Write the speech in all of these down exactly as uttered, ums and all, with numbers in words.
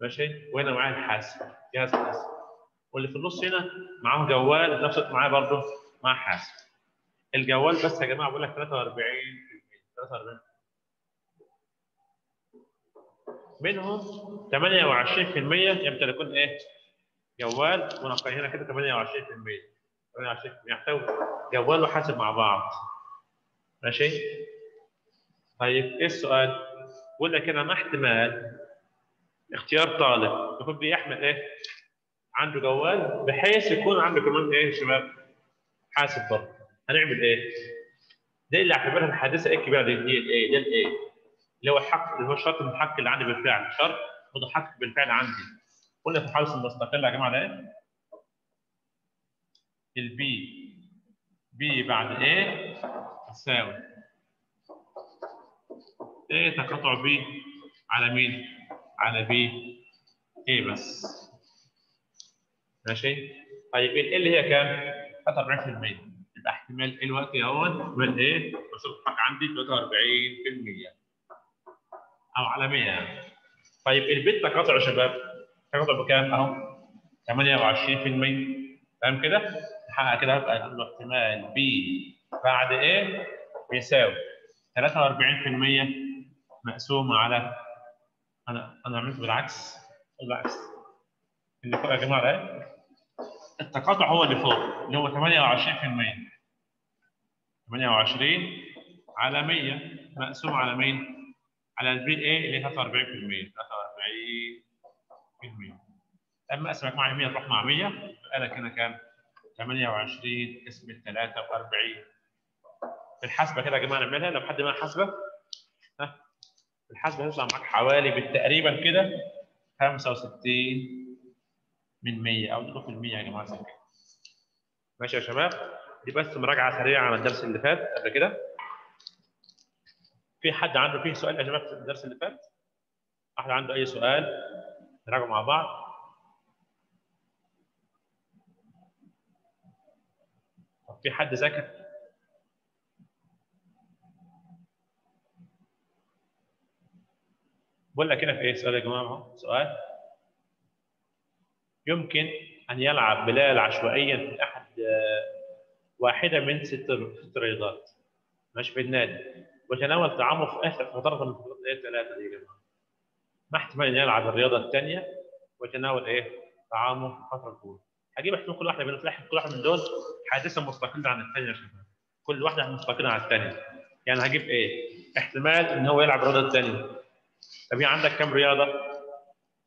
ماشي، وهنا معاه الحاسب جهاز حاسب، واللي في النص هنا معاه جوال نفس معاه برضه معاه حاسب. الجوال بس يا جماعه بقول لك ثلاثة وأربعين بالمئة منهم ثمانية وعشرين بالمئة يمتلكون ايه؟ جوال ونقاط. هنا كده ثمانية وعشرين بالمئة يحتوي جوال وحاسب مع بعض ماشي؟ طيب ايه السؤال؟ بيقول لك هنا ما احتمال اختيار طالب يكون بيحمل ايه؟ عنده جوال بحيث يكون عنده كمان ايه يا شباب؟ حاسب برضه. هنعمل ايه؟ دي اللي اعتبرها الحادثه ايه الكبيره دي؟ دي الايه؟ دي الايه؟ اللي هو حق اللي هو شرط المتحقق اللي عندي بالفعل، شرط متحقق بالفعل عندي. قلنا في الحادث المستقل يا جماعه ده ايه؟ البي بي بعد ايه؟ تساوي ايه تقاطع بي على مين؟ على بي ايه بس ماشي؟ طيب ال هي كام؟ ثلاثة وأربعين بالمئة. يبقى احتمال ايه الوقت اهوت؟ من ايه؟ شرط الحق عندي ثلاثة وأربعين بالمئة او على مئة. طيب البيت تقاطع يا شباب تقاطع بكام اهو؟ ثمانية وعشرين بالمئة تمام كده؟ نحقق كده هيبقى عنده احتمال بي بعد ايه؟ بيساوي ثلاثة وأربعين بالمئة مقسومه على انا انا عملت بالعكس بالعكس اللي فوق يا جماعه ده التقاطع هو اللي فوق اللي هو ثمانية وعشرين بالمئة ثمانية وعشرين على مئة مقسوم على مين؟ على البي ايه اللي هي ثلاثة وأربعين بالمئة ثلاثة وأربعين بالمئة. اما اسمك مع مئة تروح مع مئة بقى لك هنا كام؟ ثمانية وعشرين قسم ثلاثة وأربعين. الحاسبه كده يا جماعه نعملها لو حد معاه حاسبه، ها الحاسبه هيطلع معاك حوالي بالتقريبا كده خمسة وستين من مئة او تروح في المية يا جماعه كده. ماشي يا شباب، دي بس مراجعه سريعه على الدرس اللي فات قبل كده. في حد عنده فيه سؤال يا جماعه في الدرس اللي فات؟ احد عنده اي سؤال؟ نراجعه مع بعض. طب في حد ذاكر؟ بقول لك هنا في ايه سؤال يا جماعه؟ سؤال يمكن ان يلعب بلال عشوائيا في احد واحده من ست رياضات ماشي في النادي وتناول طعامه في اخر فتره من فترات ايه الثلاثه دي يا جماعه. ما احتمال ان يلعب الرياضه الثانيه وتناول ايه؟ طعامه في الفتره الاولى. هجيب احتمال كل واحده بنتلاحظ كل واحده من دول حادثه مستقله عن الثانيه يا شباب. كل واحده مستقله عن الثانيه. يعني هجيب ايه؟ احتمال ان هو يلعب الرياضه الثانيه. طب هي عندك كم رياضه؟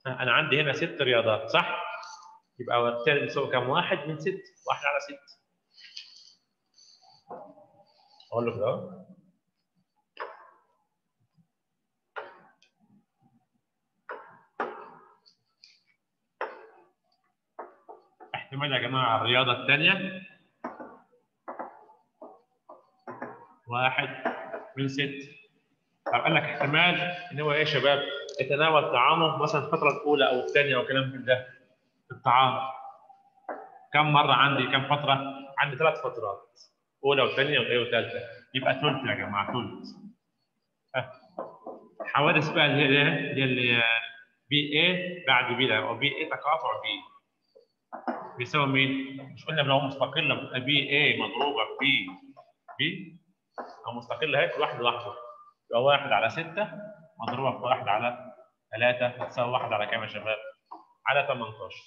انا عندي هنا ست رياضات صح؟ يبقى وبالتالي بيساوي كم؟ واحد من ست، واحد على ست. اقول له كده احتمال يا جماعه الرياضه الثانيه واحد من ست. طب قال لك احتمال ان هو ايه يا شباب؟ يتناول طعامه مثلا الفتره الاولى او الثانيه او كلام من ده. الطعام كم مره عندي؟ كم فتره؟ عندي ثلاث فترات، اولى وثانيه وايه وثالثه. يبقى ثلث يا جماعه ثلث. الحوادث بقى اللي هي ايه؟ اللي هي بي ايه بعد بي ده او بي ايه تقاطع بي بيساوي مين؟ مش قلنا لو مستقله بتبقى بي ايه مضروبه بي بي او مستقله اهي كل واحده لوحده. يبقى واحد على ستة مضروبه في واحد على ثلاثة هتساوي واحد على كام يا شباب؟ على ثمانية عشر.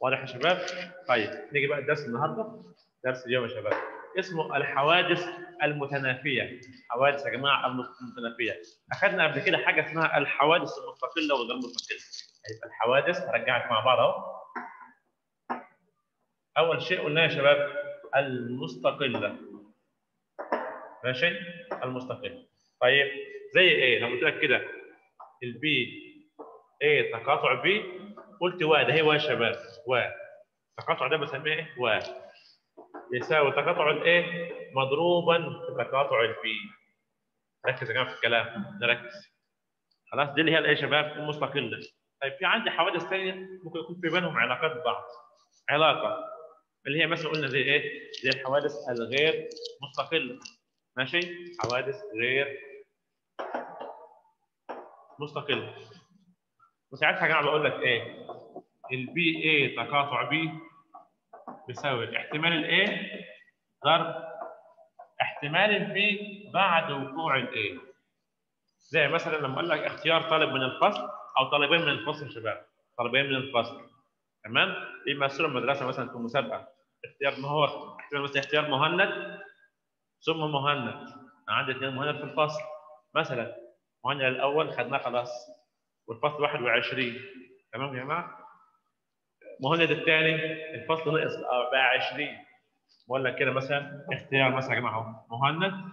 واضح يا شباب؟ طيب نيجي بقى الدرس النهارده. درس اليوم يا شباب اسمه الحوادث المتنافيه. حوادث يا جماعه المتنافيه. اخذنا قبل كده حاجه اسمها الحوادث المستقله والغير مستقله. هيبقى الحوادث هرجعك مع بعض اهو. أول شيء قلنا يا شباب المستقلة ماشي؟ المستقلة. طيب زي إيه؟ لو قلت لك كده البي إيه تقاطع بي قلت و ده هي و يا شباب و التقاطع ده بسميه ايه؟ و يساوي تقاطع الايه؟ مضروبا في تقاطع البي. ركز يا جماعه في الكلام، نركز. خلاص دي اللي هي الايه يا شباب؟ المستقله. طيب في عندي حوادث ثانيه ممكن يكون في بينهم علاقات بعض. علاقه اللي هي مثلا قلنا زي ايه؟ زي الحوادث الغير مستقله. ماشي؟ حوادث غير مستقله. وساعتها يا جماعه بقول لك ايه؟ البي ايه تقاطع بي بيساوي الاحتمال الايه ضرب احتمال البي بعد وقوع الايه. زي مثلا لما اقول لك اختيار طالب من الفصل او طالبين من الفصل يا شباب، طالبين من الفصل. تمام؟ بيمثلوا المدرسه مثلا في المسابقه. اختيار مهور، اختيار مثلا اختيار مهند ثم مهند. انا عندي اثنين مهند في الفصل. مثلا مهند الاول خدناه خلاص والفصل واحد وعشرين. تمام يا جماعه؟ مهند الثاني الفصل نقص بقى عشرين. بقول لك كده مثلا اختيار مثلا يا جماعه مهند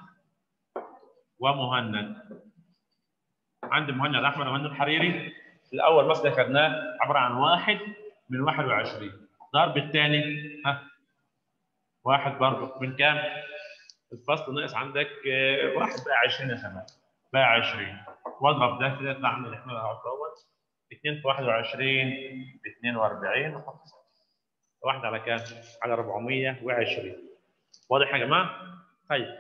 ومهند. عندي مهند احمد ومهند الحريري، الاول مثلا خدناه عباره عن واحد من واحد وعشرين ضرب الثاني ها واحد برضه من كام؟ الفصل نقص عندك واحد بقى عشرين يا شباب، بقى عشرين. واضرب ده كده يطلع عندي الاحتمال الاول اثنين في واحد وعشرين ب اثنين واربعين واحد على كام؟ على اربعمية وعشرين. واضح يا جماعه؟ طيب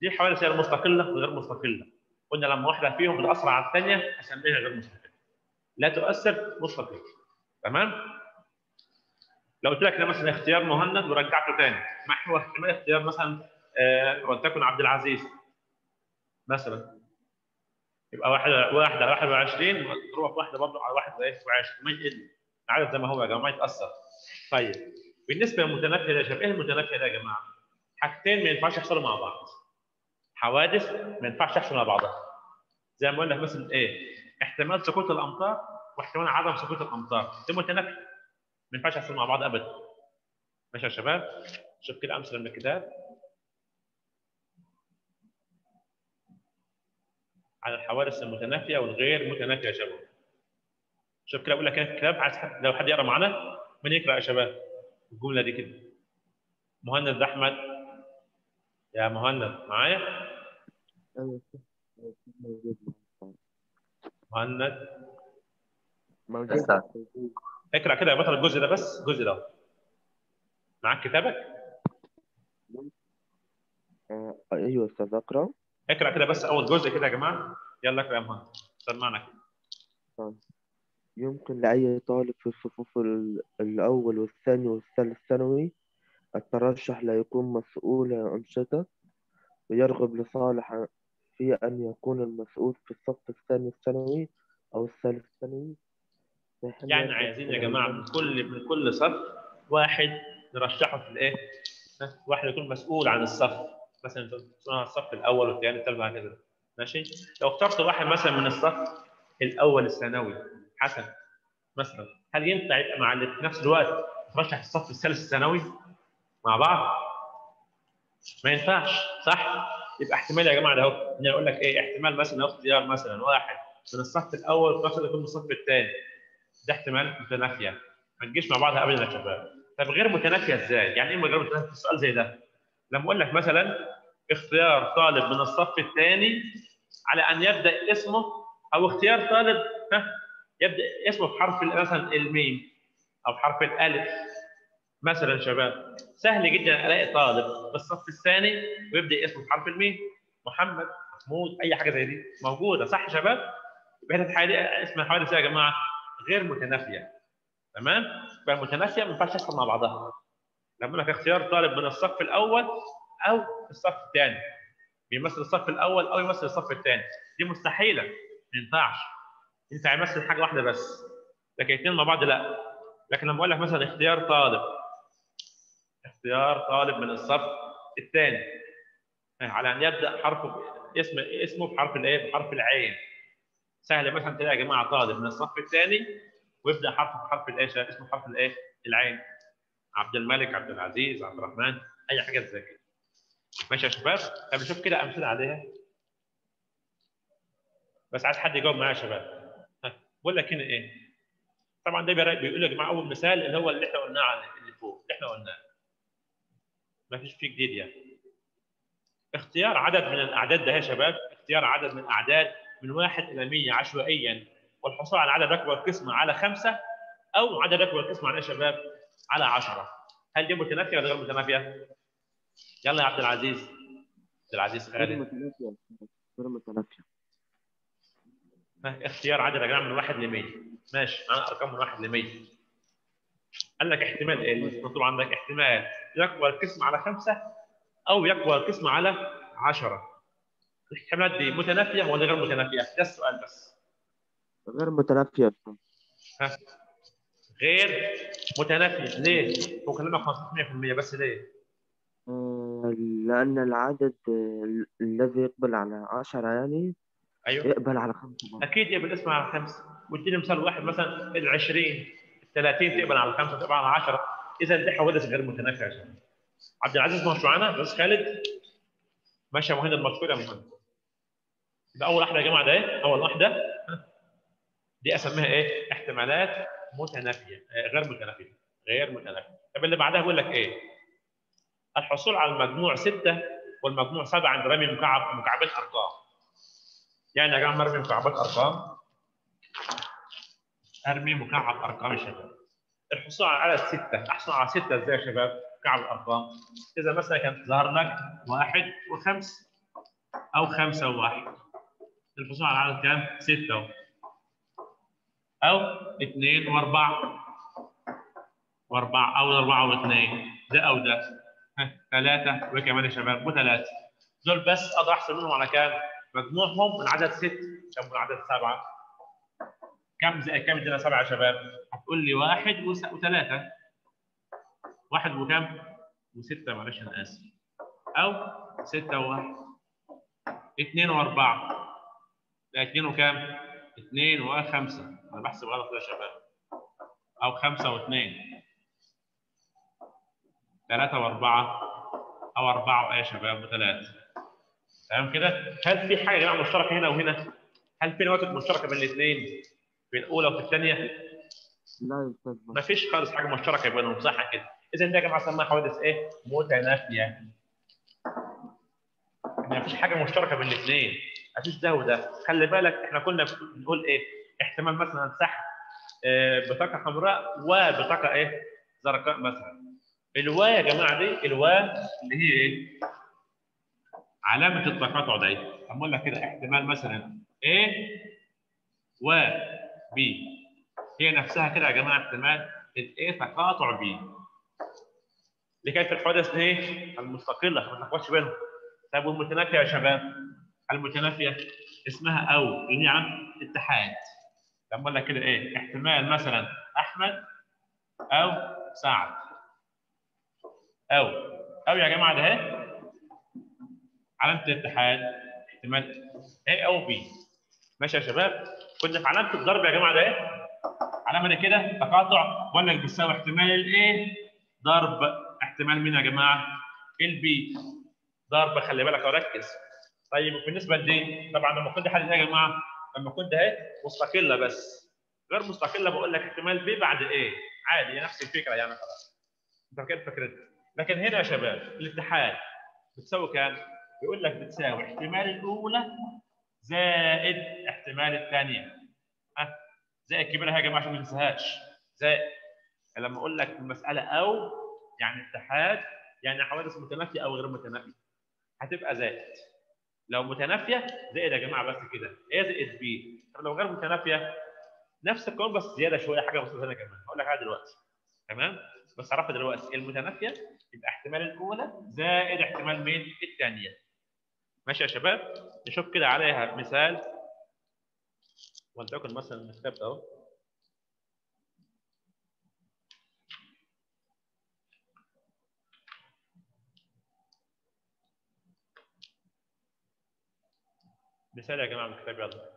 دي الحوادث هي المستقله وغير مستقله. قلنا لما واحده فيهم بتاثر على الثانيه اسميها غير مستقله. لا تؤثر مستقله. تمام؟ لو قلت لك ده مثلا اختيار مهند ورجعته ثاني، ما هو احتمال اختيار مثلا آه ولتكن عبد العزيز مثلا، يبقى واحد واحد على واحد وعشرين مضروبه واحده برضه على واحد وعشرين ما يقل. عارف زي ما هو يا جماعه ما يتاثر. طيب بالنسبه للمتنافيه يا شباب، ايه المتنافيه ده يا جماعه؟ حاجتين ما ينفعش يحصلوا مع بعض. حوادث ما ينفعش تحصل مع بعضها. زي ما قلنا مثلا ايه؟ احتمال سقوط الامطار واحتمال عدم سقوط الامطار، دي متنافيه. ما ينفعش يحصل مع بعض ابدا. ماشي يا شباب؟ شوف كده امثله من الكتاب على الحوادث المتنافيه والغير متنافيه يا شباب. شوف كده بقول لك هنا في الكتاب، عايز حد لو حد يقرا معانا، مين يقرا يا شباب؟ الجمله دي كده. مهند احمد يا مهند معايا؟ مهند موجود. اقرا كده يا بطل الجزء ده بس، الجزء ده. معاك كتابك؟ ايوه يا استاذ اقرا. اقرا كده بس اول جزء كده يا جماعه، يلا اقرا يا مهند سمعنا كده. يمكن لاي طالب في الصفوف الاول والثاني والثالث ثانوي الترشح ليكون مسؤول انشطه، ويرغب لصالح في ان يكون المسؤول في الصف الثاني الثانوي او الثالث ثانوي. يعني عايزين يا جماعه من كل من كل صف واحد نرشحه في الايه؟ واحد يكون مسؤول عن الصف، مثلا الصف الاول والثاني والثالث وهكذا. ماشي؟ لو اخترت واحد مثلا من الصف الاول الثانوي حسن مثلا، هل ينفع يبقى مع اللي في نفس الوقت ترشح الصف الثالث الثانوي مع بعض؟ ما ينفعش صح؟ يبقى احتمال يا جماعه ده اهو، انا اقول لك ايه؟ احتمال مثلا اخد اختيار مثلا واحد من الصف الاول وفي يكون من الصف الثاني، ده احتمال متنافيه، ما تجيش مع بعضها ابدا يا شباب. طب غير متنافيه ازاي؟ يعني ايه غير متنافيه؟ السؤال زي ده لما اقول لك مثلا اختيار طالب من الصف الثاني على ان يبدا اسمه، او اختيار طالب ها يبدا اسمه بحرف مثلا الميم او بحرف الالف مثلا يا شباب. سهل جدا الاقي طالب في الصف الثاني ويبدا اسمه بحرف الميم، محمد، محمود، اي حاجه زي دي موجوده صح يا شباب؟ يبقى هنا اسمها حوادث يا جماعه غير متنافيه. تمام؟ يبقى المتنافيه ما ينفعش تحصل مع بعضها. لما لك اختيار طالب من الصف الاول او الصف الثاني بيمثل الصف الاول او يمثل الصف الثاني، دي مستحيله ما ينفعش. ينفع يمثل حاجه واحده بس، لكن الاثنين مع بعض لا. لكن لما اقول لك مثلا اختيار طالب اختيار طالب من الصف الثاني على ان يبدا حرفه اسم اسمه بحرف الايه؟ بحرف العين. سهل مثلا تلاقي يا جماعه طالب من الصف الثاني ويبدا حرفه بحرف الايه؟ اسمه بحرف الايه؟ العين. عبد الملك، عبد العزيز، عبد الرحمن، اي حاجه زي كده. ماشي يا شباب؟ طب نشوف كده امثله عليها. بس عايز حد يجاوب معايا يا شباب. بقول لك هنا ايه؟ طبعا ده بيقول يا جماعه اول مثال اللي هو اللي احنا قلناه على اللي فوق اللي احنا قلناه. ما فيش فيه جديد يعني. اختيار عدد من الاعداد ده يا شباب، اختيار عدد من الاعداد من واحد الى مية عشوائيا والحصول على عدد اكبر قسمه على خمسه او عدد اكبر قسمه على شباب على عشرة. هل دي متنافيه ولا غير متنافيه؟ يلا يا عبد العزيز. عبد العزيز غالي. متنافيه غير متنافيه. اختيار عدد يا جماعه من واحد ل مية، ماشي معانا ارقام من واحد ل مية. قال لك احتمال ايه؟ مطلوب عندك احتمال يكبر القسم على خمسة او يكبر القسم على عشرة. الاحتمالات دي متنافيه ولا غير متنافيه؟ ده السؤال بس. غير متنافيه. ها غير متنافيه ليه؟ هو كلامك مية في المية بس ليه؟ لان العدد الذي يقبل على عشرة يعني ايوه يقبل على خمسة. اكيد يقبل اسمه على خمسة، واديني مثال واحد مثلا ال عشرين ال ثلاثين تقبل على خمسة تقبل على عشرة، اذا ده حوادث غير متنافيه يا شباب. عبد العزيز ماشي معانا بس خالد ماشي يا مهند مشكور يا مهند. ده اول واحده يا جماعه، ده اول واحده دي اسميها ايه؟ احتمالات متنافيه غير متنافيه غير متنافيه. طب اللي بعدها بيقول لك ايه؟ الحصول على المجموع ستة والمجموع سبعة عند رمي مكعب مكعبات ارقام. يعني يا جماعه مرمي مكعبات ارقام، ارمي مكعب ارقام يا شباب. الحصول على سته، احصل على سته ازاي يا شباب؟ مكعب الارقام. اذا مثلا كان ظهر لك واحد وخمسه او خمسه وواحد. الحصول على عدد كام؟ سته او اثنين واربعه واربعه او اربعه واثنين، ده او ده. ها ثلاثه وكمان يا شباب وثلاثه. دول بس اقدر احصل منهم على كام؟ مجموعهم من عدد ستة كم من عدد سبعة؟ كم زائد كم يدينا سبعة يا شباب؟ هتقول لي واحد وثلاثة. واحد وكم؟ وستة معلش أنا آسف. أو ستة وواحد. اثنين وأربعة. لا اثنين وكم؟ اثنين وخمسة. أنا بحسب غلط يا شباب. أو خمسة واثنين. ثلاثة وأربعة. أو أربعة وإيه يا شباب؟ وثلاثة. تمام كده؟ هل في حاجه يا جماعه مشتركه هنا وهنا؟ هل في نواتج مشتركه بين الاثنين؟ بين الاولى وفي الثانيه؟ لا يا استاذ ما فيش خالص حاجه مشتركه بينهم، صح كده؟ اذا ده يا جماعه سماها حوادث ايه؟ متنافيه. ما فيش حاجه مشتركه بين الاثنين، ما فيش ده وده. خلي بالك احنا كنا بنقول ايه؟ احتمال مثلا سحب بطاقه حمراء وبطاقه ايه؟ زرقاء مثلا. الوا يا جماعه دي الوا اللي هي ايه؟ علامة التقاطع دي، هنقول لك كده احتمال مثلا A و B هي نفسها كده يا جماعة احتمال A تقاطع B. اللي كانت في الحوادث دي المستقلة ما تلخبطش بينهم. طب والمتنافية يا شباب؟ المتنافية اسمها أو اللي هي علامة اتحاد. هنقول لك كده إيه؟ احتمال مثلا أحمد أو سعد. أو أو يا جماعة ده علامة الاتحاد احتمال A أو B. ماشي يا شباب؟ كنا في علامة الضرب يا جماعة ده إيه؟ علامة دي كده تقاطع ولا بتساوي احتمال ال A ضرب احتمال مين يا جماعة؟ ال B ضرب. خلي بالك وركز. طيب بالنسبة لدي طبعا لما كنت حل إيه يا جماعة؟ لما كنت أهي مستقلة بس. غير مستقلة بقول لك احتمال B بعد A عادي نفس الفكرة يعني خلاص. أنت فاكر فكرتها. لكن هنا يا شباب الاتحاد بتساوي كام؟ بيقول لك بتساوي احتمال الاولى زائد احتمال الثانيه. ها زائد كبيره اهي يا جماعه عشان ما تنساهاش. زائد لما اقول لك المساله او يعني اتحاد يعني حوادث متنافيه او غير متنافيه هتبقى زائد. لو متنافيه زائد يا جماعه بس كده ايه زائد بي. طب لو غير متنافيه نفس القانون بس زياده شويه حاجه بسيطه هنا كمان. هقول لك عليها دلوقتي تمام بس عرفها دلوقتي. المتنافيه يبقى احتمال الاولى زائد احتمال مين؟ الثانيه. ماشي يا شباب؟ نشوف كده عليها مثال. ولتكن مثلا الكتاب ده اهو. مثال يا جماعه من الكتاب يلا.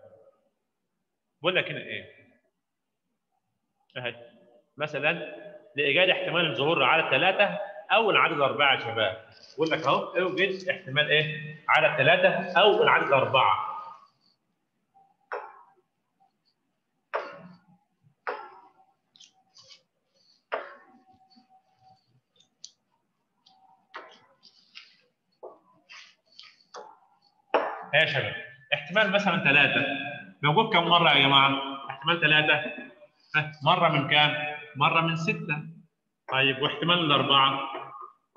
بقول لك هنا ايه؟ اهي مثلا لايجاد احتمال الظهور على ثلاثه أو العدد أربعة يا شباب، بقول لك أهو أوجد احتمال إيه؟ عدد ثلاثة أو العدد أربعة. يا شباب احتمال مثلا ثلاثة موجود كم مرة يا جماعة؟ احتمال ثلاثة مرة من كام؟ مرة من ستة. طيب واحتمال الأربعة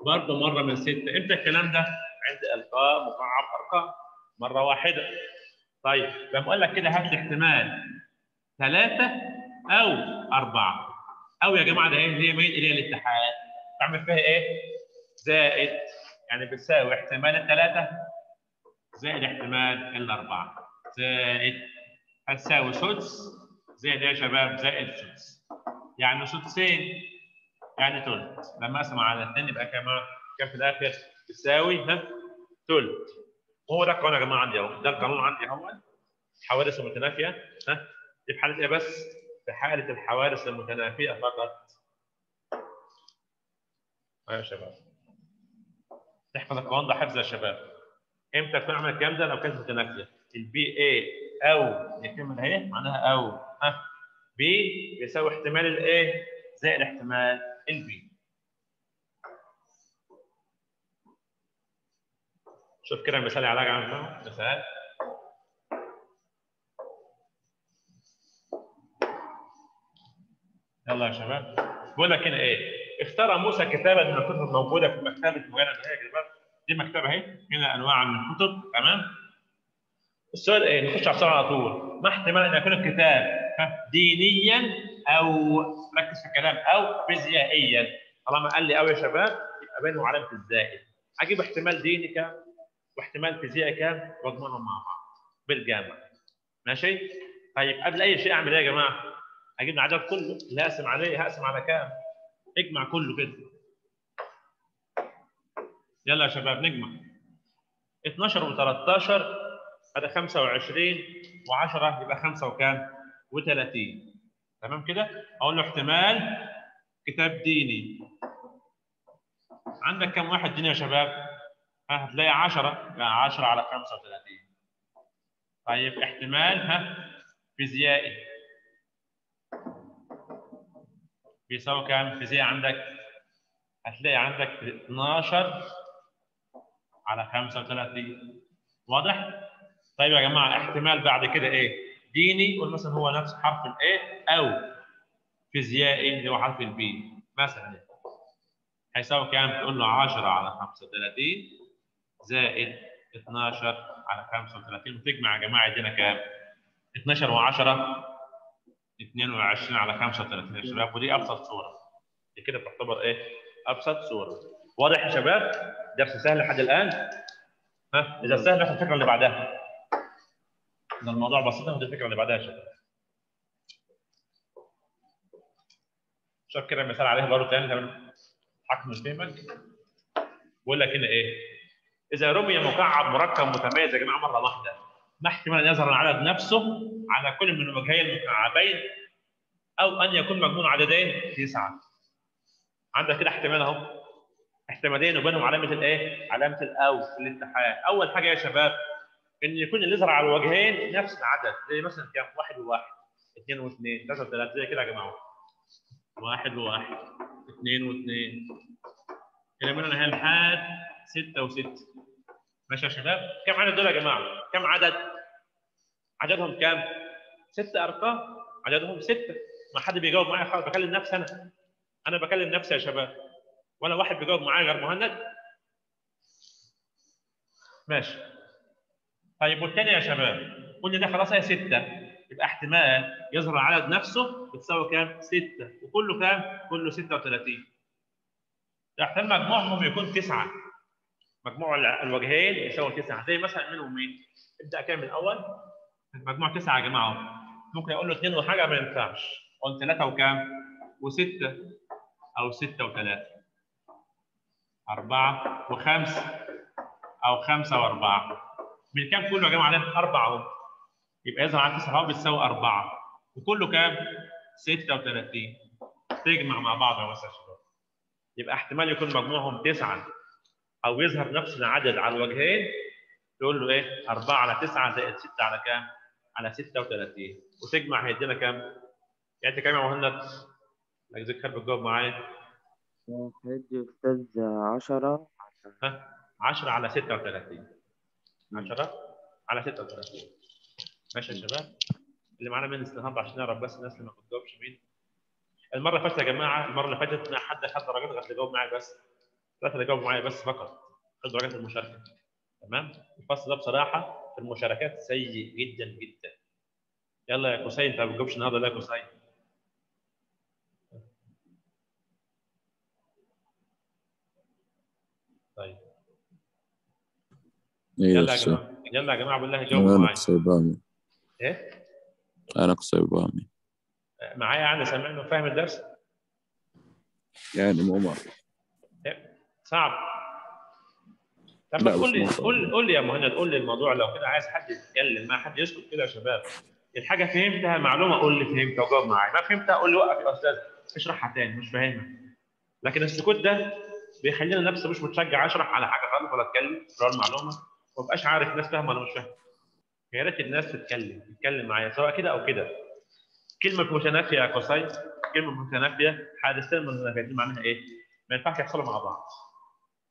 برضه مرة من ستة. امتى الكلام ده؟ عند إلقاء مكعب أرقام مرة واحدة. طيب لما أقول لك كده هات احتمال ثلاثة أو أربعة أو يا جماعة ده إيه اللي هي ميل إليها الاتحاد تعمل فيها إيه؟ زائد يعني بتساوي احتمال الثلاثة زائد احتمال الأربعة زائد هتساوي سدس زائد يا شباب زائد سدس يعني سدسين يعني ثلث. لما أقسم على اثنين يبقى كام كام في الآخر؟ بتساوي ثلث. وهو ده القانون يا جماعة عندي أهو، ده القانون عندي أهو. حوادث متنافية ها دي في حالة إيه بس؟ في حالة الحوادث المتنافية فقط. أيوة يا شباب نحفظ القانون ده حفظ يا شباب. امتى تكون عملت الكلام ده؟ لو كانت متنافية. البي اي او الكلمة اهي معناها او ها بي بيساوي احتمال الايه زائد احتمال البي. شوف كده مثال علاج عنه مثال. يلا يا شباب بقول لك هنا ايه؟ اختار موسى كتابا من الكتب الموجوده في مكتبه مجرد اهي يا جماعه. دي مكتبه اهي هنا انواع من الكتب تمام. السؤال ايه؟ نخش على السؤال على طول. ما احتمال ان يكون الكتاب دينيا او ركز في الكلام او فيزيائيا؟ طالما قال لي او يا شباب يبقى بينهم علامه الزائد. هجيب احتمال ديني كام واحتمال فيزيائي كام واضمنهم مع بعض بالجامع. ماشي؟ طيب قبل اي شيء اعمل ايه يا جماعه؟ هجيب العدد كله اللي هقسم عليه هقسم على كام؟ اجمع كله كده. يلا يا شباب نجمع. اتناشر وتلتاشر هذا خمسة وعشرين وعشرة يبقى خمسة وكام؟ وتلاتين. تمام كده؟ أقول له احتمال كتاب ديني. عندك كم واحد ديني يا شباب؟ ها هتلاقي عشرة يبقى عشرة على خمسة وتلاتين. طيب احتمال ها فيزيائي. بيساوي كام؟ فيزياء عندك هتلاقي عندك اتناشر على خمسة وتلاتين. واضح؟ طيب يا جماعه احتمال بعد كده ايه؟ ديني قول مثلا هو نفس حرف الايه او فيزيائي اللي هو حرف البي مثلا هيساوي كام؟ تقول له عشرة على خمسة وتلاتين زائد اتناشر على خمسة وتلاتين وتجمع يا جماعه يدينا كام؟ اتناشر وعشرة اتنين وعشرين على خمسة وتلاتين يا شباب. ودي ابسط صوره. دي كده بتعتبر ايه؟ ابسط صوره. واضح يا شباب؟ درس سهل لحد الان؟ ها اذا سهل ناخد الفكره اللي بعدها. اذا الموضوع بسيط ناخد الفكره اللي بعدها يا شباب. شوف كده مثال عليها برضه تاني حكم فهمك. بقول لك هنا ايه؟ اذا رمي مكعب مركب متميز يا جماعه مره واحده ما احتمال ان يظهر العدد نفسه على كل من وجهي المكعبين او ان يكون مجموع عددين تسعه. عندك كده احتمال اهو احتمالين وبينهم علامه الايه؟ علامه الاو في الاتحاد. اول حاجه يا شباب ان يكون اللي يظهر على الوجهين نفس العدد زي مثلا كام؟ واحد وواحد، اثنين واثنين، ثلاثه وثلاثه زي كده يا جماعه. واحد وواحد، اثنين واثنين. الى من هنا لحد سته وسته. ماشي يا شباب؟ كم عدد دول يا جماعه؟ كم عدد؟ عددهم كام؟ ست ارقام، عددهم سته. ما حد بيجاوب معايا خالص، بكلم نفسي انا. انا بكلم نفسي يا شباب. ولا واحد بيجاوب معايا غير مهند. ماشي. طيب والثاني يا شباب، قلنا ده خلاص هي سته، يبقى احتمال يظهر العدد نفسه بتساوي كام؟ سته، وكله كام؟ كله ستة وتلاتين. احتمال مجموعهم يكون تسعه. مجموع الوجهين يساوي تسعه، زي مثلا مين ومين؟ ابدا كام من الاول؟ مجموع تسعه يا جماعه اهو. ممكن اقول له اتنين وحاجه ما ينفعش، اقول ثلاثه وكام؟ وسته او سته وثلاثه. اربعه وخمسه او خمسه واربعه. من كام كله يا جماعه؟ علامه اربعه اهو. يبقى يظهر على تسعه اهو بتساوي اربعه. وكله كام؟ ستة وتلاتين. تجمع مع بعض يا مصر شباب. يبقى احتمال يكون مجموعهم تسعه او يظهر نفس العدد على الوجهين. تقول له ايه؟ أربعة على تسعة زائد ستة على كام؟ على ستة وتلاتين، وتجمع هيدينا كام؟ يعني كام يا مهند؟ لك ذكر بتجاوب معايا. هيدي يا أستاذ عشرة. ها؟ عشرة على ستة وتلاتين. عشرة على ستة وثلاثين. ماشي يا شباب؟ اللي معانا مين استنهض عشان نعرف بس الناس اللي ما بتجاوبش مين؟ المرة اللي فاتت يا جماعة، المرة اللي فاتت ما حد خد درجات غير اللي جاوب معايا بس. ثلاثة اللي جاوبوا معايا بس فقط خد درجات المشاركة. تمام؟ الفصل ده بصراحة في المشاركات سيء جدا جدا. يلا يا كوسين انت ما بتجاوبش النهارده. لا يا كوسين. طيب. يلا يا جماعة، يلا يا جماعة بالله جاوبوا معايا. أنا إيه؟ أنا قصيبامي. معايا يعني سامعني وفاهم الدرس؟ يعني مو مرة. إيه؟ صعب. طب قول لي قول قول لي يا مهند، قول لي الموضوع لو كده عايز حد يتكلم، ما حد يسكت كده يا شباب. الحاجه فهمتها معلومه قول لي فهمتها وجاوب معايا، ما فهمتها قول لي وقف يا استاذ اشرحها تاني مش فاهمها. لكن السكوت ده بيخلينا نفسي مش متشجع اشرح على حاجه غلط ولا اتكلم ولا المعلومه وما بقاش عارف الناس فاهمه ولا مش فاهمه. يا ريت الناس تتكلم تتكلم معايا سواء كده او كده. كلمه متنافيه يا قصي، كلمه متنافيه حادثتين من المتنافيين معناها ايه؟ ما ينفعش يحصلوا مع بعض.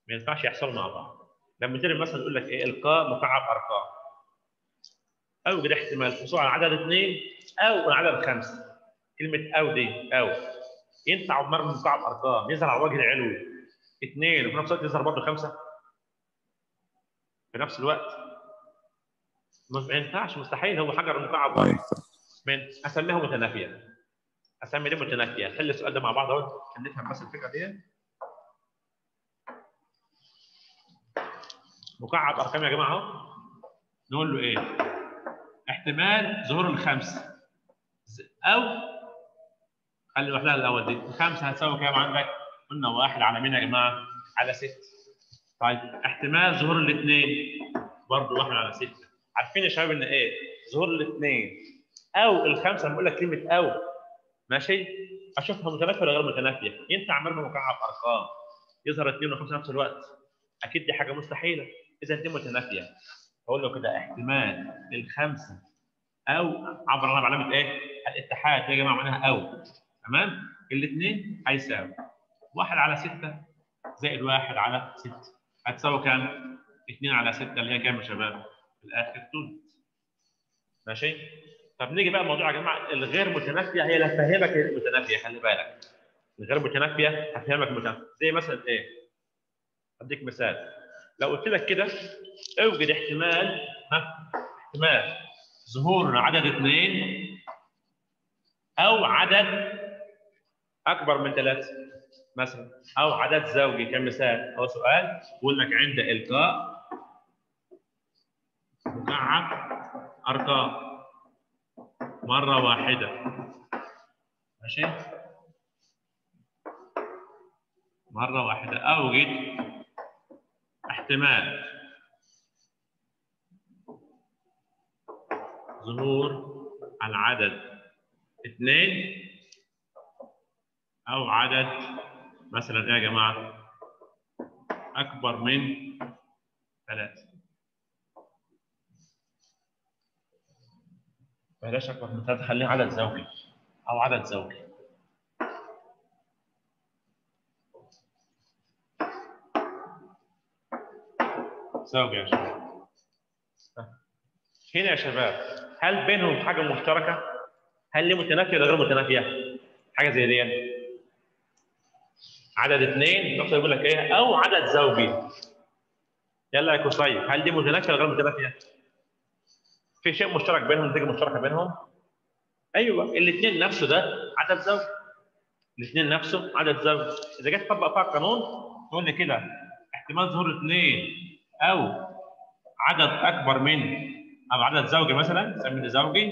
ما ينفعش يحصلوا مع بعض. لما تيجي مثلا يقول لك ايه؟ القاء مكعب ارقام. اوجد احتمال الحصول على عدد اثنين او عدد خمسه. كلمه او دي او ينفع عمر مكعب ارقام يظهر على وجه العلوي اثنين وفي نفس الوقت يظهر برضه خمسه. في نفس الوقت ما ينفعش، مستحيل. هو حجر مكعب واحد. من اسميها متنافيه. اسمي دي متنافيه. نحل السؤال ده مع بعض اهو عشان نفهم بس الفكره دي. مكعب ارقام يا جماعه اهو، نقول له ايه؟ احتمال ظهور الخمس او خلي واحده الاول دي، الخمسه هتساوي كام عندك؟ قلنا واحد على مين يا جماعه؟ على ستة. طيب احتمال ظهور الاثنين برضه واحد على ستة. عارفين يا شباب ان ايه؟ ظهور الاثنين او الخمسه انا بقول لك كلمه او ماشي؟ اشوفها متنافيه ولا غير متنافيه؟ ينفع مرمى مكعب ارقام يظهر اثنين وخمسه في نفس الوقت؟ اكيد دي حاجه مستحيله. اذا دي متنافيه. اقول له كده احتمال الخمسه او عبر انا بعلامه ايه؟ الاتحاد يا جماعه معناها او. تمام؟ الاثنين هيساوي واحد على ستة زائد واحد على ستة هتساوي كام؟ اثنين على ستة اللي هي كام يا شباب؟ في الاخر اتنين. ماشي؟ طب نيجي بقى لموضوع يا جماعه الغير متنافيه. هي اللي هتفهمك المتنافيه، خلي بالك. الغير متنافيه هتفهمك المتنافيه، زي مثلا ايه؟ اديك مثال. لو قلت لك كده اوجد احتمال، ها احتمال ظهور عدد اثنين او عدد اكبر من ثلاثه مثلا او عدد زوجي كمثال او سؤال، بقول لك عند القاء مكعب ارقام مره واحده. ماشي؟ مره واحده. اوجد احتمال ظهور العدد اثنين او عدد مثلا ايه يا جماعه؟ اكبر من ثلاثه. بلاش اكبر من ثلاثه، خليها عدد زوجي او عدد زوجي. زوجي يا شباب. هنا يا شباب هل بينهم حاجه مشتركه؟ هل ليه متنافيه ولا غير متنافيه؟ حاجه زي دي يعني. عدد اثنين الدكتور يقول لك ايه؟ او عدد زوجي. يلا يا كوسي هل دي متنافيه ولا غير متنافيه؟ في شيء مشترك بينهم، نتيجه مشتركه بينهم. ايوه الاثنين نفسه ده عدد زوجي. الاثنين نفسه عدد زوجي. اذا جيت تطبق فيها القانون تقول لي كده احتمال ظهور اثنين أو عدد أكبر من أو عدد زوجي مثلا، سميه زوجي،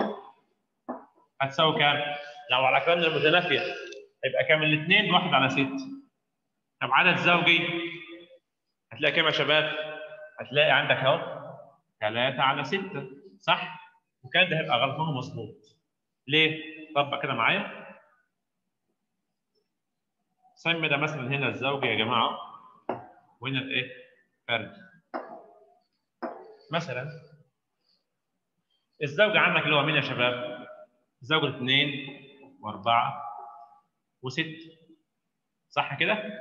هتساوي كام؟ لو على كلامنا المتنافية هيبقى كام؟ الاثنين واحد على ستة. طب عدد زوجي هتلاقي كام يا شباب؟ هتلاقي عندك أهو ثلاثة على ستة، صح؟ وكان ده هيبقى غلطان ومظبوط. ليه؟ طبق كده معايا. سمي ده مثلا هنا الزوجي يا جماعة وهنا الإيه؟ فردي. مثلا الزوج عندك اللي هو مين يا شباب؟ زوج اثنين واربعه وسته، صح كده؟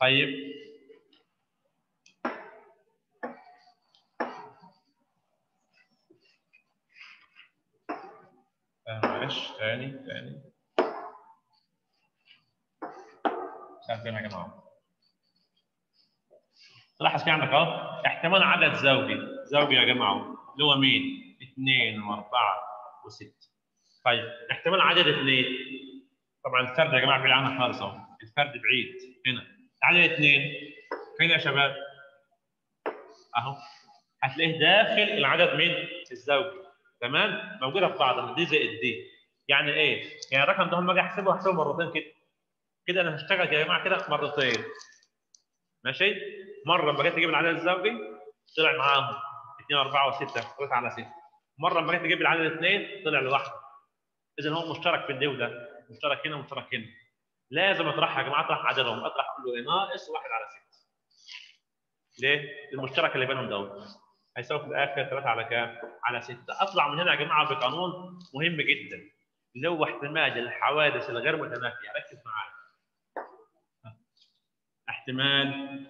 طيب معلش تاني تاني سهل تاني يا جماعه. تلاحظ في عندك اهو احتمال عدد زوجي، زوجي يا جماعه اللي هو مين؟ اثنين واربعه وسته. طيب احتمال عدد اثنين، طبعا الفرد يا جماعه بعيد عنها خالص اهو، الفرد بعيد هنا. عدد اثنين هنا يا شباب اهو، هتلاقيه داخل العدد مين؟ الزوجي. تمام؟ موجوده في بعضها دي زائد دي. يعني ايه؟ يعني الرقم ده لما اجي احسبه هحسبه مرتين كده. كده انا هشتغل يا جماعه كده مرتين. ماشي؟ مره لما جيت اجيب العدد الزوجي طلع معاهم اثنين واربعه وسته، طلعت على سته. مره لما جيت اجيب العدد اثنين طلع لوحده. اذا هو مشترك في الدي وده، مشترك هنا ومشترك هنا. لازم اطرحها يا جماعه، اطرح عددهم، اطرح اقول له ناقص واحد على سته. ليه؟ المشترك اللي بينهم دوت. هيساوي في الاخر ثلاثة على كام؟ على ستة. اطلع من هنا يا جماعه بقانون مهم جدا اللي هو احتمال الحوادث الغير متنافيه، ركز معايا. احتمال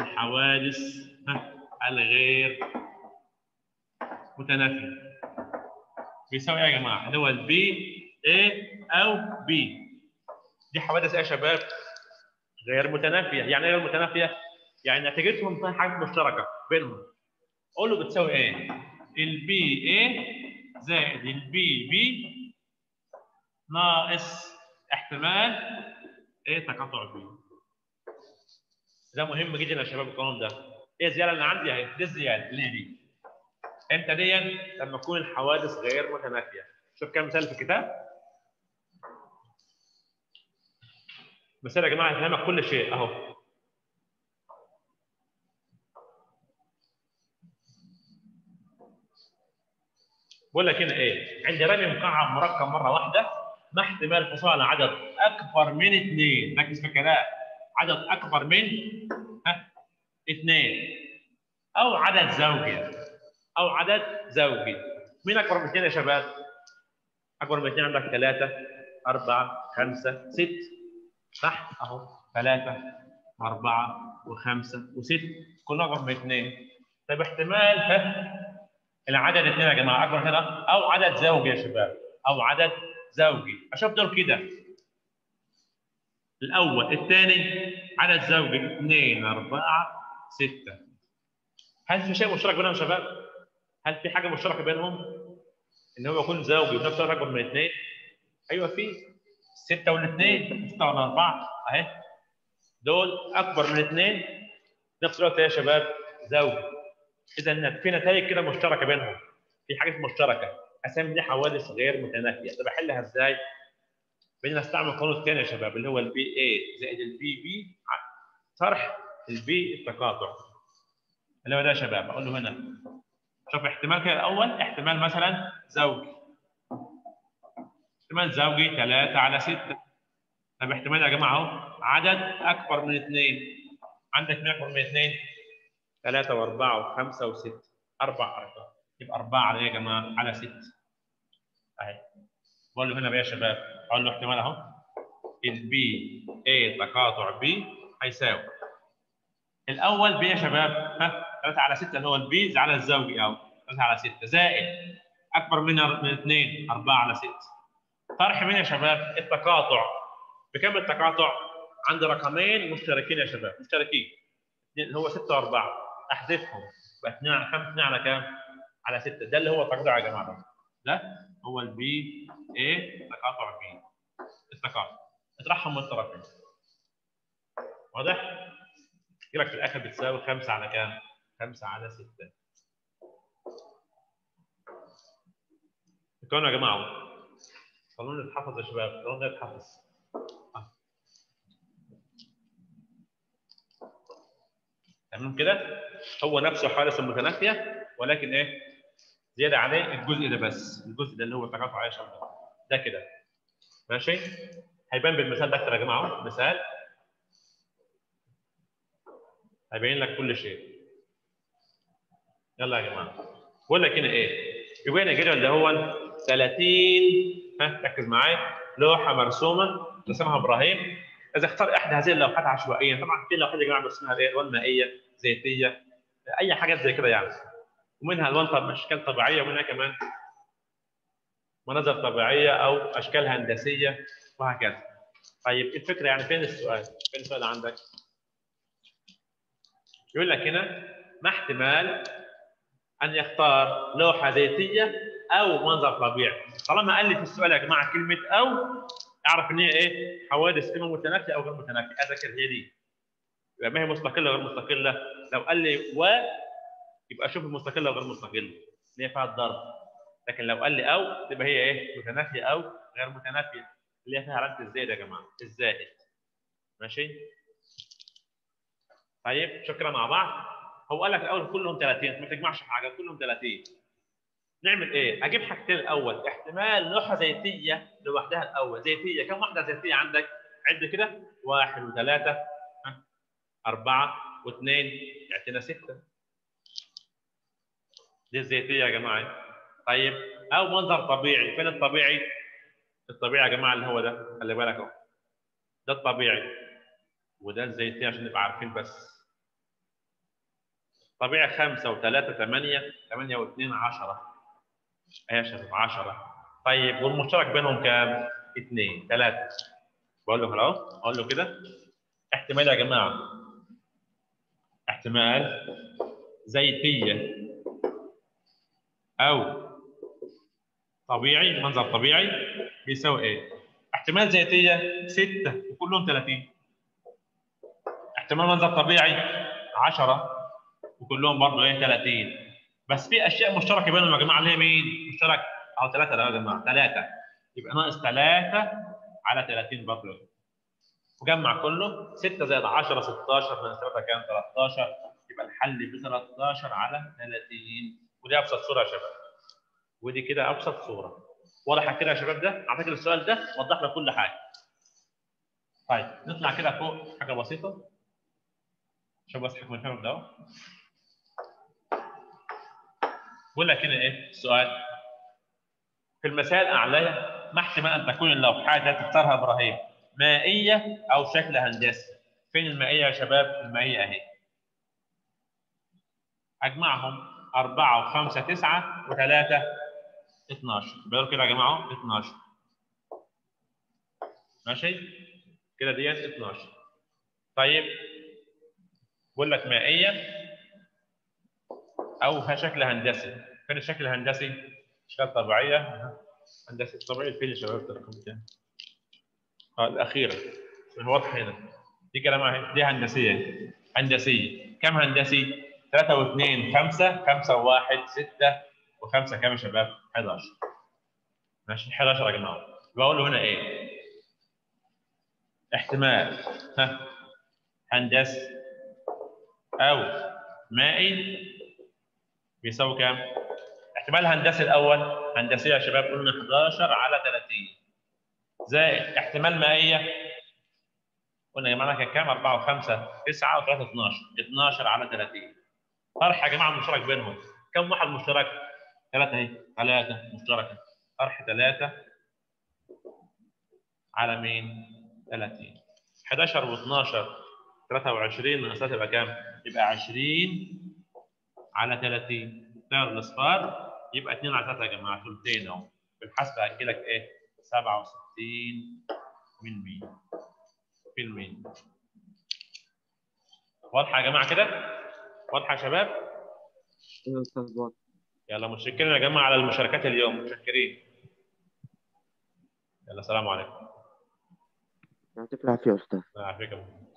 الحوادث الغير متنافيه بيساوي ايه يا جماعه؟ اللي هو البي اي او بي. دي حوادث ايه يا شباب؟ غير متنافيه. يعني ايه غير متنافيه؟ يعني نتيجتهم فيها حاجات مشتركه بينهم. قول له بتساوي ايه؟ البي اي زائد البي بي ناقص احتمال ايه؟ تقاطع بي. ده مهم جدا يا شباب القانون ده. ايه الزياده اللي عندي اهي؟ دي الزياده اللي هي دي. امتى دي؟ لما تكون الحوادث غير متنافيه. شوف كام مثال في الكتاب. مثال يا جماعه هيفهمك كل شيء اهو. بقول لك هنا ايه؟ عندي رمي مقعب مركب مره واحده مع احتمال الحصول على عدد اكبر من اثنين، ركز في الكلام، عدد اكبر من ها اثنين او عدد زوجي او عدد زوجي. مين اكبر من اثنين يا شباب؟ اكبر من اثنين عندك ثلاثة أربعة خمسة ستة صح؟ اهو ثلاثة أربعة وخمسة وستة كلهم اكبر من اثنين. طيب احتمال ها العدد اثنين يا جماعه اكبر هنا او عدد زوجي يا شباب او عدد زوجي. اشوف دول كده، الاول الثاني عدد زوجي اثنين أربعة ستة. هل في شيء مشترك بينهم يا شباب؟ هل في حاجه مشتركه بينهم ان هو يكون زوجي وفي نفس الوقت اكبر من اثنين؟ ايوه في ستة والاثنين ستة والاربعه اهي، دول اكبر من اثنين في نفس الوقت يا شباب زوجي. إذا في نتائج كده مشتركة بينهم، في حاجات مشتركة، أسمي دي حوادث غير متنافية. طب أحلها إزاي؟ بدنا نستعمل القانون الثاني يا شباب اللي هو البي اي زائد البي بي طرح البي التقاطع. اللي هو ده يا شباب، أقول له هنا شوف احتمال كده الأول، احتمال مثلا زوجي. احتمال زوجي ثلاثة على ستة. طب احتمال يا جماعة أهو عدد أكبر من اثنين. عندك مين أكبر من اثنين؟ ثلاثة وأربعة وخمسة وستة، أربع أرقام، يبقى أربعة على إيه يا جماعة؟ على ستة. أهي. بقول له هنا بقى يا شباب، أقول له احتمال أهو البي إيه تقاطع بي هيساوي الأول بي يا شباب ها ثلاثة على ستة اللي هو البي على الزوجي أهو، ثلاثة على ستة زائد أكبر من من اثنين أربعة على ستة. طرح مين يا شباب؟ التقاطع. بكام التقاطع؟ عندي رقمين مشتركين يا شباب، مشتركين. اللي هو ستة وأربعة. احذفهم يبقى اثنين على خمسة اثنين على كام؟ على ستة. ده اللي هو التقاطع يا جماعه، ده هو البي ايه تقاطع بي التقاطع. اطرحهم من الطرفين. واضح؟ يجي لك في الاخر بتساوي خمسة على كام؟ خمسة على ستة. القانون يا جماعه القانون اللي اتحفظ يا شباب، القانون ده اتحفظ. تمام كده؟ هو نفسه حوادث المتنافيه ولكن ايه؟ زياده عليه الجزء ده بس، الجزء ده اللي هو التقاطع يا شباب ده كده. ماشي؟ هيبان بالمثال ده اكتر يا جماعه، مثال هيبين لك كل شيء. يلا يا جماعه بقول لك هنا ايه؟ يبقى كده اللي هو ثلاثين ها ركز معايا لوحه مرسومه رسمها ابراهيم. اذا اختار احدى هذه اللوحات عشوائيا، طبعا في لوحات يا جماعه برسمها الوان مائيه زيتيه اي حاجات زي كده يعني، ومنها الوان طب اشكال طبيعيه ومنها كمان مناظر طبيعيه او اشكال هندسيه وهكذا. طيب الفكره يعني فين السؤال؟ فين السؤال عندك؟ يقول لك هنا ما احتمال ان يختار لوحه زيتيه او منظر طبيعي. طالما قال لي في السؤال يا جماعه كلمه او، اعرف ان هي ايه؟ حوادث اما متنافيه او غير متنافيه، اذاكر هي دي. يبقى ما هي مستقله وغير مستقله، لو قال لي و يبقى اشوف المستقله وغير مستقله اللي هي فيها الضرب، لكن لو قال لي او تبقى هي ايه؟ متنافيه او غير متنافيه اللي هي فيها علامه الزائد يا جماعه، الزائد. ماشي؟ طيب شكرا مع بعض. هو قال لك الاول كلهم ثلاثين، ما تجمعش حاجه، كلهم ثلاثين. نعمل ايه؟ اجيب حاجتين الاول، احتمال لوحه زيتيه لوحدها الاول، زيتيه كم واحده زيتيه عندك؟ عد كده، واحد وثلاثه أربعة واثنين يعطينا ستة. دي الزيتيه يا جماعه. طيب او منظر طبيعي، فين الطبيعي؟ الطبيعي يا جماعه اللي هو ده، خلي بالك اهو. ده الطبيعي وده الزيتيه عشان نبقى عارفين بس. طبيعي خمسة وثلاثة ثمانية، ثمانية واثنين عشرة. اهي يا شباب عشرة. طيب والمشترك بينهم كام؟ اثنين ثلاثة. بقول له اهو، اقول له كده احتمال يا جماعه، احتمال زيتيه او طبيعي، منظر طبيعي بيساوي ايه؟ احتمال زيتيه ستة وكلهم ثلاثين، احتمال منظر طبيعي عشرة وكلهم برضه ايه؟ ثلاثين. بس في اشياء مشتركه بينهم يا جماعه اللي هي مين؟ مشترك اهو ثلاثة يا جماعه، ثلاثة يبقى ناقص ثلاثة على ثلاثين برضه. وجمع كله ستة زائد عشرة ستاشر، ناقص ثلاثة كام؟ ثلاثة عشر. يبقى الحل ب ثلاثة عشر على ثلاثين، ودي ابسط صوره يا شباب. ودي كده ابسط صوره. واضح كده يا شباب؟ ده على فكره السؤال ده وضحنا كل حاجه. طيب نطلع كده فوق حاجه بسيطه. شوف بس حكم الفهم ده اهو. بقول لك هنا ايه السؤال؟ في المثال اعلاها ما احتمال ان تكون اللوحات التي اختارها ابراهيم مائيه او شكل هندسي. فين المائيه يا شباب؟ المائيه اهي. اجمعهم أربعة وخمسة تسعة وثلاثة اثناشر. بقول كده يا جماعه اثناشر. ماشي؟ كده ديت اثناشر. طيب بقول لك مائيه او شكل هندسي. فين الشكل الهندسي؟ اشكال طبيعيه، هندسه طبيعي. فين يا شباب الرقم كام؟ اه الاخيره واضحه هنا. دي كلام اهي، دي هندسيه. هندسيه كم هندسي؟ ثلاثة واثنين خمسة، خمسة وواحد ستة، وخمسة كام يا شباب؟ حداشر. ماشي حداشر يا جماعه. بقول له هنا ايه؟ احتمال ها هندسي أو مائي بيساوي كام؟ احتمال هندسي الأول، هندسية يا شباب قلنا حداشر على ثلاثين، زائد احتمال مائية قلنا يا جماعة كان كام؟ أربعة وخمسة تسعة وثلاثة اثناشر، اثناشر على ثلاثين. طرح يا جماعة المشترك بينهم، كم واحد مشترك؟ ثلاثة أهي، ثلاثة مشتركة، طرح ثلاثة على مين؟ ثلاثين، حداشر واثناشر ثلاثة وعشرين ناقص ثلاثة يبقى كام؟ يبقى عشرين على ثلاثين، تغير الأصفار يبقى اتنين على ثلاثة يا جماعة، ثلثين أهو، بالحسبة هيجيلك إيه؟ سبعة وستين من مين؟ في المين. واضحة يا جماعة كده؟ واضحة يا شباب؟ يلا متشكرين يا جماعة على المشاركات اليوم، متشكرين. يلا سلام عليكم. يعطيك العافية يا أستاذ.